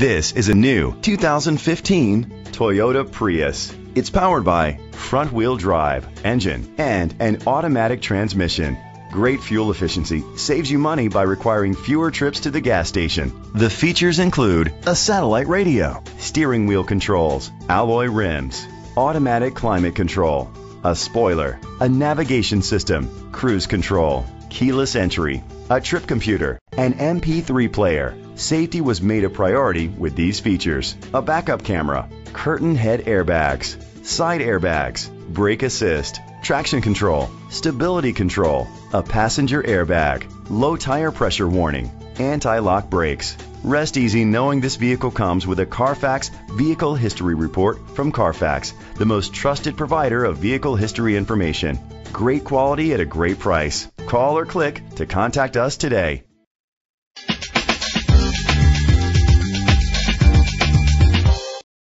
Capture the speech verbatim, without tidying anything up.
This is a new two thousand fifteen Toyota Prius. It's powered by front-wheel drive, engine, and an automatic transmission. Great fuel efficiency saves you money by requiring fewer trips to the gas station. The features include a satellite radio, steering wheel controls, alloy rims, automatic climate control, a spoiler, a navigation system, cruise control, keyless entry, a trip computer, an M P three player. Safety was made a priority with these features: a backup camera, curtain head airbags, side airbags, brake assist, traction control, stability control, a passenger airbag, low tire pressure warning, anti-lock brakes. Rest easy knowing this vehicle comes with a Carfax Vehicle History Report from Carfax, the most trusted provider of vehicle history information. Great quality at a great price. Call or click to contact us today.